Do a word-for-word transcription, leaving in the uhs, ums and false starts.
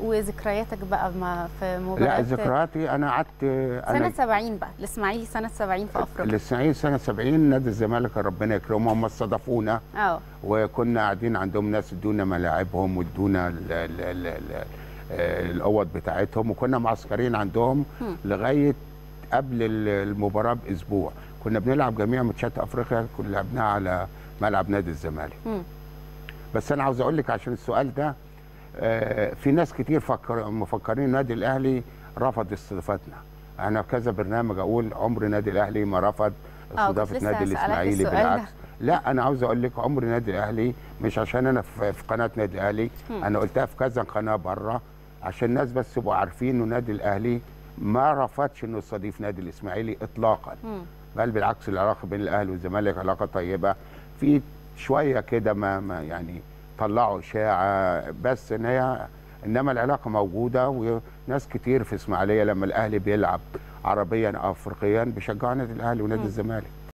وذكرياتك بقى ما في مباريات؟ لا ذكرياتي انا قعدت سنه سبعين بقى الاسماعيلي سنه سبعين في افريقيا. الاسماعيلي سنه سبعين نادي الزمالك ربنا يكرمهم هم استضافونا اه وكنا قاعدين عندهم ناس ادونا ملاعبهم وادونا الاوض بتاعتهم وكنا معسكرين عندهم م. لغايه قبل المباراه باسبوع كنا بنلعب جميع ماتشات افريقيا كنا لعبناها على ملعب نادي الزمالك. م. بس انا عاوز اقول لك عشان السؤال ده في ناس كتير فكر مفكرين النادي الاهلي رفض استضافتنا. انا كذا برنامج اقول عمر النادي الاهلي ما رفض استضافه نادي الاسماعيلي بالعكس. لا انا عاوز اقول لك عمر النادي الاهلي مش عشان انا في قناه نادي الاهلي انا قلتها في كذا قناه بره عشان الناس بس يبقوا عارفين ان نادي الاهلي ما رفضش انه يستضيف نادي الاسماعيلي اطلاقا. بل بالعكس العلاقه بين الاهلي والزمالك علاقه طيبه في شويه كده ما, ما يعني طلعوا اشاعه بس ان هي انما العلاقه موجوده وناس كتير في اسماعيليه لما الاهلي بيلعب عربيا او افريقيا بيشجعوا نادي الاهلي ونادي الزمالك.